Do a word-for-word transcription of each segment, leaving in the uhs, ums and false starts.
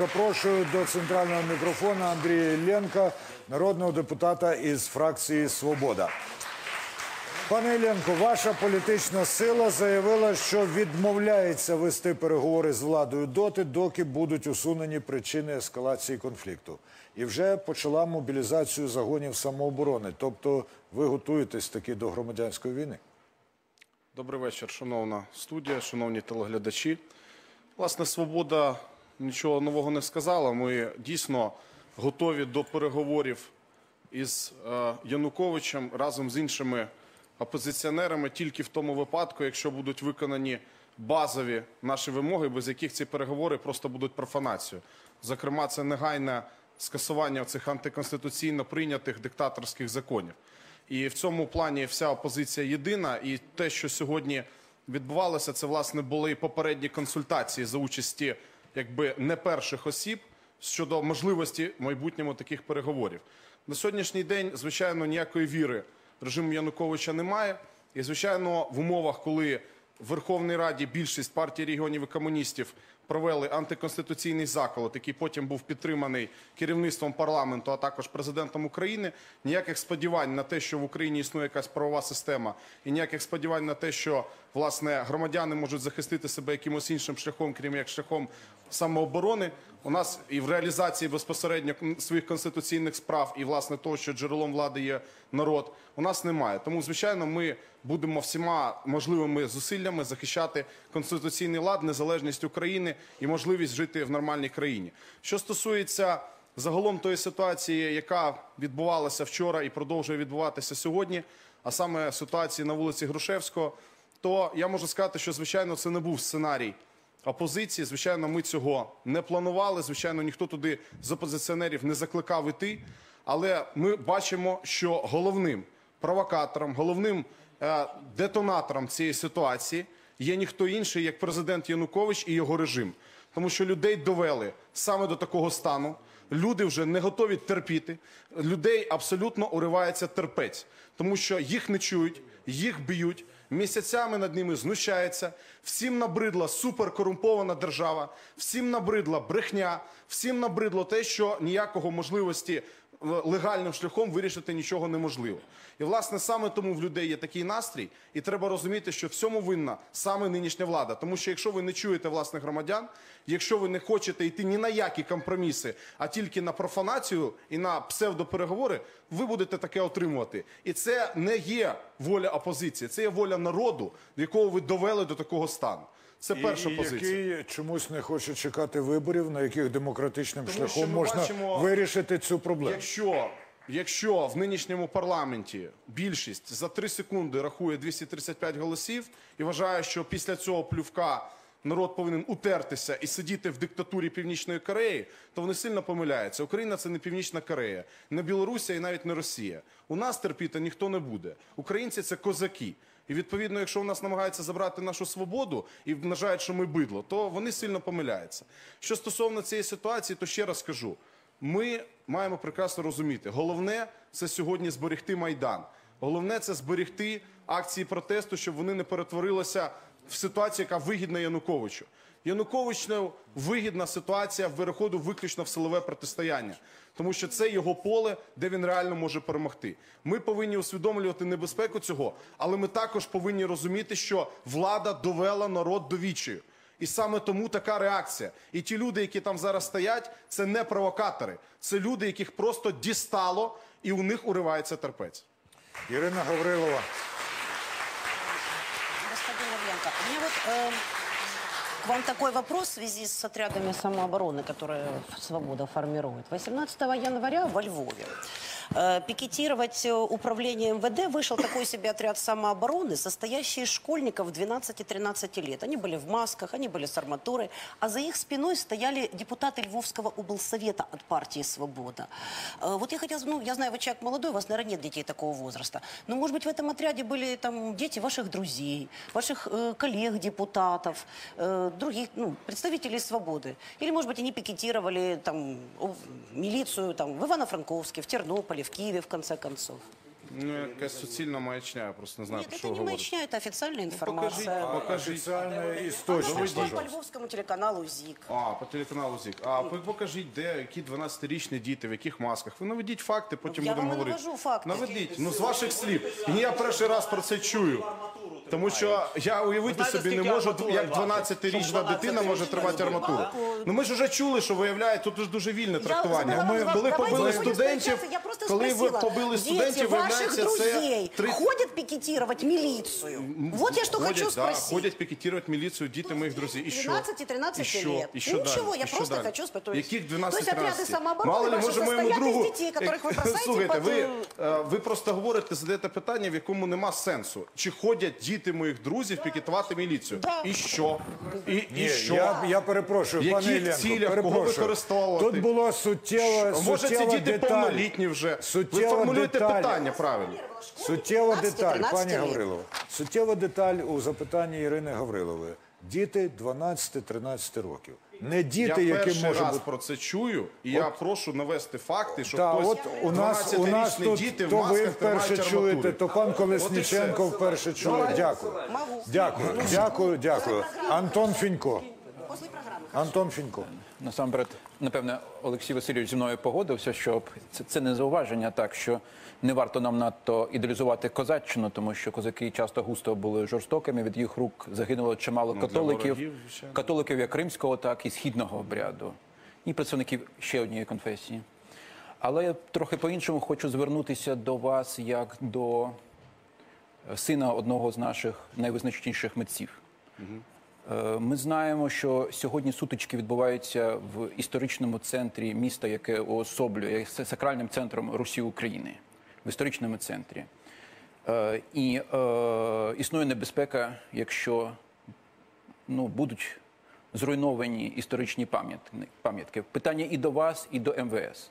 Запрошую до центрального мікрофона Андрія Іллєнка, народного депутата із фракції «Свобода». Пане Іллєнко, ваша політична сила заявила, що відмовляється вести переговори з владою доти, доки будуть усунені причини ескалації конфлікту. І вже почала мобілізацію загонів самооборони. Тобто ви готуєтесь таки до громадянської війни? Добрий вечір, шановна студія, шановні телеглядачі. Власне, «Свобода» нічого нового не сказала. Ми дійсно готові до переговорів із Януковичем разом з іншими опозиціонерами тільки в тому випадку, якщо будуть виконані базові наші вимоги, без яких ці переговори просто будуть профанацією. Зокрема, це негайне скасування цих антиконституційно прийнятих диктаторських законів. І в цьому плані вся опозиція єдина, і те, що сьогодні відбувалося, це, власне, були і попередні консультації за участі, якби, не перших осіб щодо можливості в майбутньому таких переговорів. На сьогоднішній день, звичайно, ніякої віри режиму Януковича немає. І, звичайно, в умовах, коли в Верховній Раді більшість партій регіонів і комуністів провели антиконституційний заколот, який потім був підтриманий керівництвом парламенту, а також президентом України, ніяких сподівань на те, що в Україні існує якась правова система, і ніяких сподівань на те, що, власне, громадяни можуть захистити себе якимось іншим шляхом, крім як шляхом самооборони, у нас і в реалізації безпосередньо своїх конституційних справ і, власне, того, що джерелом влади є народ, у нас немає. Тому, звичайно, ми будемо всіма можливими зусиллями захищати конституційний лад, незалежність України і можливість жити в нормальній країні. Що стосується загалом тої ситуації, яка відбувалася вчора і продовжує відбуватися сьогодні, а саме ситуації на вулиці Грушевського, то я можу сказати, що, звичайно, це не був сценарій опозиції. Звичайно, ми цього не планували, звичайно, ніхто туди з опозиціонерів не закликав іти, але ми бачимо, що головним провокатором, головним детонатором цієї ситуації є ніхто інший, як президент Янукович і його режим. Тому що людей довели саме до такого стану, люди вже не готові терпіти, людей абсолютно уривається терпець, тому що їх не чують, їх б'ють, місяцями над ними знущаються, всім набридла суперкорумпована держава, всім набридла брехня, всім набридло те, що ніякого можливості легальним шляхом вирішити нічого неможливо. І, власне, саме тому в людей є такий настрій, і треба розуміти, що в цьому винна саме нинішня влада. Тому що якщо ви не чуєте власних громадян, якщо ви не хочете йти ні на які компроміси, а тільки на профанацію і на псевдопереговори, ви будете таке отримувати. І це не є воля опозиції, це є воля народу, якого ви довели до такого стану. Це перша позиція. І який чомусь не хоче чекати виборів, на яких демократичним шляхом можна вирішити цю проблему. Якщо в нинішньому парламенті більшість за три секунди рахує двісті тридцять п'ять голосів і вважає, що після цього плювка народ повинен утертися і сидіти в диктатурі Північної Кореї, то вони сильно помиляються. Україна – це не Північна Корея, не Білорусь і навіть не Росія. У нас терпіти ніхто не буде. Українці – це козаки. І, відповідно, якщо у нас намагаються забрати нашу свободу і вважають, що ми бидло, то вони сильно помиляються. Що стосовно цієї ситуації, то ще раз кажу, ми маємо прекрасно розуміти, головне – це сьогодні зберегти Майдан. Головне – це зберегти акції протесту, щоб вони не перетворилися в ситуацію, яка вигідна Януковичу. Януковичу вигідна ситуація переходу виключно в силове протистояння, тому що це його поле, де він реально може перемогти. Ми повинні усвідомлювати небезпеку цього, але ми також повинні розуміти, що влада довела народ до відчаю. І саме тому така реакція. І ті люди, які там зараз стоять, це не провокатори. Це люди, яких просто дістало, і у них уривається терпець. Ірина Гаврилова. Господин Іллєнко, у мене от... К вам такой вопрос в связи с отрядами самообороны, которые «Свобода» формирует. восемнадцатого января во Львове э, пикетировать управление МВД вышел такой себе отряд самообороны, состоящий из школьников двенадцати-тринадцати лет. Они были в масках, они были с арматурой, а за их спиной стояли депутаты Львовского облсовета от партии «Свобода». Э, вот я хотела, ну, я знаю, вы человек молодой, у вас, наверное, нет детей такого возраста, но, может быть, в этом отряде были там дети ваших друзей, ваших э, коллег-депутатов, э, других, ну, представителей «Свободы». Или, может быть, они пикетировали там, милицию там, в Ивано-Франковске, в Тернополе, в Киеве, в конце концов. Ну, якась суцільна маячня, я просто не знаю, про що говорити. Ні, це не маячня, це офіційна інформація. Покажіть. Офіційна істочник. Вона пішла по львовському телеканалу ЗИК. А, по телеканалу ЗИК. А покажіть, де, які дванадцятирічні діти, в яких масках. Ви наведіть факти, потім будемо говорити. Я вам навожу факти. Наведіть, ну, з ваших слів. І я перший раз про це чую. Тому що я уявити собі не можу, як дванадцятирічна дитина може тримати арматуру. Ну ми ж вже чули, що виявляє, тут дуже вільне трактування. Коли побили студентів, коли побили студентів, виявляється, це... Ходять пікетувати міліцію? Вот я що хочу спросити. Ходять пікетувати міліцію діти моїх друзів. І що? двенадцать-тринадцать лет. Нічого, я просто хочу спитати. Яких двенадцать-тринадцать? Мало ли, може, моєму другу... Слухайте, ви просто говорите, задаєте питання, в якому нема сенсу. Чи ходять діти діти моїх друзів пікетувати міліцію. І що? І що? Я перепрошую, пане Іллєнко, перепрошую. Тут було суттєва деталь. Може, ці діти повнолітні вже. Ви формулюєте питання правильно. Суттєва деталь, пані Гаврилова. Суттєва деталь у запитанні Ірини Гаврилової. Діти дванадцять-тринадцять років. Не діти, які можуть бути... Я перший раз про це чую, і я прошу навести факти, що хтось дванадцятирічні діти в масках тримають арматури. То пан Колесніченко вперше чує. Дякую. Дякую, дякую, дякую. Антон Фінько. Антон Фінько. Насамперед, напевне, Олексій Васильович зі мною погодився, що це не зауваження так, що не варто нам надто ідеалізувати козаччину, тому що козаки часто густо були жорстокими, від їх рук загинуло чимало католиків, католиків як римського, так і східного обряду, і представників ще однієї конфесії. Але я трохи по-іншому хочу звернутися до вас як до сина одного з наших найвизначніших митців. Ми знаємо, що сьогодні сутички відбуваються в історичному центрі міста, яке уособлює сакральним центром Русі України, в історичному центрі. І е, існує небезпека, якщо ну, будуть зруйновані історичні пам'ятки. Питання і до вас, і до ем ве ес.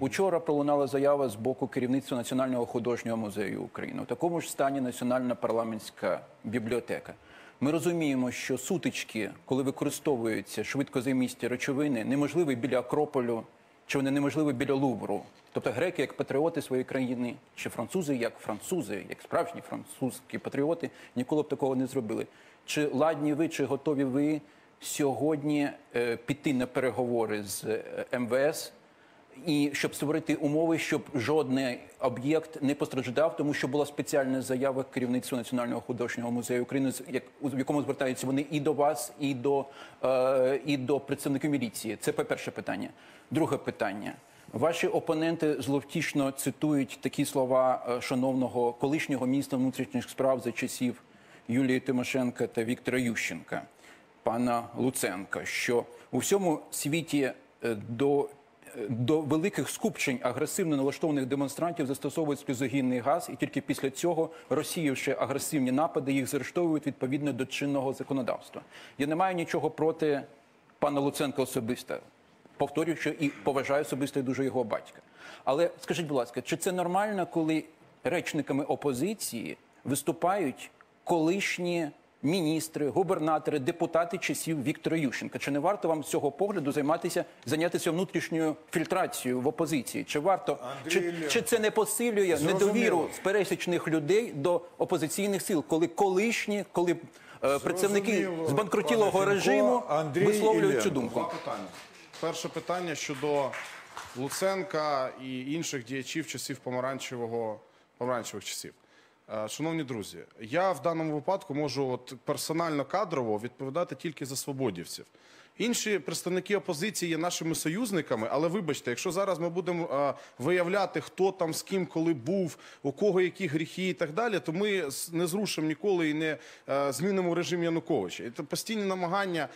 Учора пролунала заява з боку керівництва Національного художнього музею України. У такому ж стані Національна парламентська бібліотека. Ми розуміємо, що сутички, коли використовуються швидкозаймісті речовини, неможливі біля Акрополю, чи вони неможливі біля Лувру. Тобто греки як патріоти своєї країни, чи французи як французи, як справжні французькі патріоти, ніколи б такого не зробили. Чи ладні ви, чи готові ви сьогодні е, піти на переговори з ем ве ес, і щоб створити умови, щоб жодний об'єкт не постраждав, тому що була спеціальна заява керівництва Національного художнього музею України, в якому звертаються вони і до вас, і до, е, і до представників міліції. Це перше питання. Друге питання. Ваші опоненти зловтішно цитують такі слова шановного колишнього міністра внутрішніх справ за часів Юлії Тимошенко та Віктора Ющенка, пана Луценка, що у всьому світі до... До великих скупчень агресивно налаштованих демонстрантів застосовують сльозогінний газ, і тільки після цього, розсіявши агресивні напади, їх заарештовують відповідно до чинного законодавства. Я не маю нічого проти пана Луценка особисто. Повторюю, що і поважаю особисто і дуже його батька. Але скажіть, будь ласка, чи це нормально, коли речниками опозиції виступають колишні міністри, губернатори, депутати часів Віктора Ющенка? Чи не варто вам з цього погляду займатися, зайнятися внутрішньою фільтрацією в опозиції? Чи варто, чи, чи це не посилює недовіру з пересічних людей до опозиційних сил, коли колишні, коли е, представники збанкрутілого режиму висловлюють цю думку? Два питання. Перше питання щодо Луценка і інших діячів часів помаранчевого, помаранчевих часів. Шановні друзі, я в даному випадку можу от персонально кадрово відповідати тільки за свободівців. Інші представники опозиції є нашими союзниками, але вибачте, якщо зараз ми будемо а, виявляти, хто там з ким, коли був, у кого які гріхи і так далі, то ми не зрушимо ніколи і не а, змінимо режим Януковича. І це постійні намагання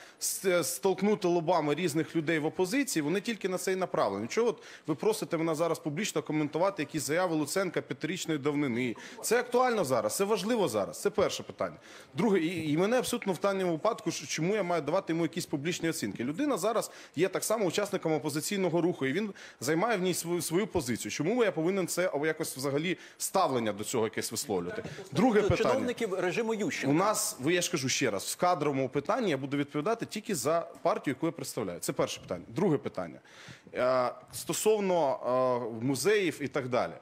столкнути лобами різних людей в опозиції, вони тільки на це і направлені. Чого от ви просите мене зараз публічно коментувати якісь заяви Луценка п'ятирічної давнини? Це актуально зараз, це важливо зараз, це перше питання. Друге, і, і мене абсолютно в даному випадку, чому я маю давати йому якісь публічні оцінки. Людина зараз є так само учасником опозиційного руху, і він займає в ній свою, свою позицію. Чому я повинен це або якось взагалі ставлення до цього якесь висловлювати? Друге питання. Чиновників режиму Ющенка. У нас, я ж кажу ще раз, в кадровому питанні я буду відповідати тільки за партію, яку я представляю. Це перше питання. Друге питання. Стосовно музеїв і так далі.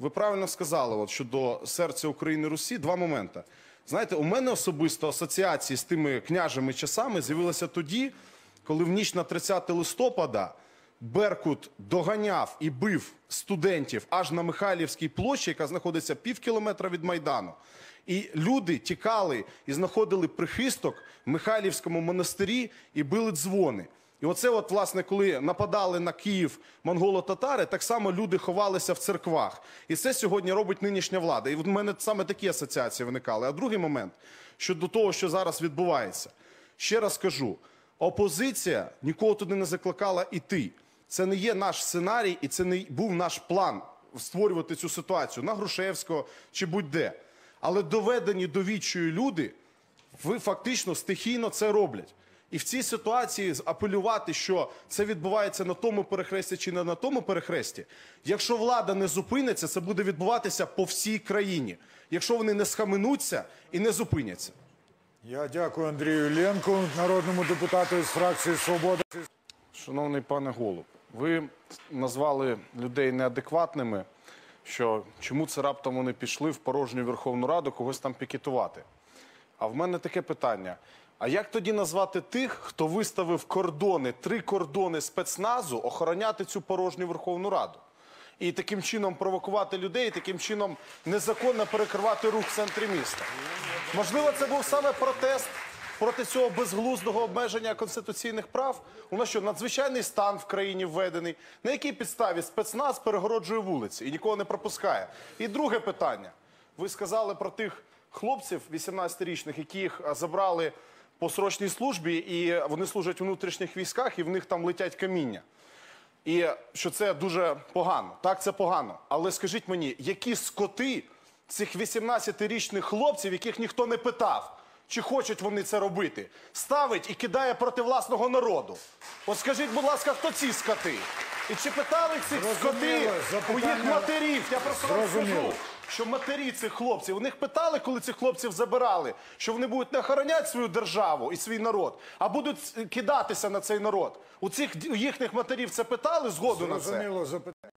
ви правильно сказали от, щодо серця України Русі, два моменти. Знаєте, у мене особисто асоціації з тими княжими часами з'явилися тоді, коли в ніч на тридцяте листопада Беркут доганяв і бив студентів аж на Михайлівській площі, яка знаходиться пів кілометра від Майдану. І люди тікали і знаходили прихисток в Михайлівському монастирі і били дзвони. І оце от, власне, коли нападали на Київ монголо-татари, так само люди ховалися в церквах. І це сьогодні робить нинішня влада. І в мене саме такі асоціації виникали. А другий момент, щодо того, що зараз відбувається. Ще раз кажу, опозиція нікого туди не закликала йти. Це не є наш сценарій і це не був наш план створювати цю ситуацію на Грушевського чи будь-де. Але доведені до відчаю люди, ви фактично стихійно це роблять. І в цій ситуації апелювати, що це відбувається на тому перехресті чи не на тому перехресті, якщо влада не зупиниться, це буде відбуватися по всій країні. Якщо вони не схаменуться і не зупиняться. Я дякую Андрію Іллєнку, народному депутату із фракції «Свобода». Шановний пане Голуб, ви назвали людей неадекватними, що чому це раптом вони пішли в порожню Верховну Раду когось там пікетувати. А в мене таке питання. А як тоді назвати тих, хто виставив кордони, три кордони спецназу, охороняти цю порожню Верховну Раду? І таким чином провокувати людей, таким чином незаконно перекривати рух в центрі міста. Можливо, це був саме протест проти цього безглуздого обмеження конституційних прав? У нас що, надзвичайний стан в країні введений? На якій підставі спецназ перегороджує вулиці і нікого не пропускає? І друге питання. Ви сказали про тих хлопців вісімнадцятирічних, яких забрали по срочній службі, і вони служать у внутрішніх військах, і в них там летять каміння. І що це дуже погано. Так, це погано. Але скажіть мені, які скоти цих вісімнадцятирічних хлопців, яких ніхто не питав, чи хочуть вони це робити, ставить і кидає проти власного народу? От скажіть, будь ласка, хто ці скоти? І чи питали цих скоти у їх матерів? Я просто вам скажу, що матері цих хлопців, у них питали, коли цих хлопців забирали, що вони будуть не охороняти свою державу і свій народ, а будуть кидатися на цей народ. У цих, у їхніх матерів це питали згоду на це?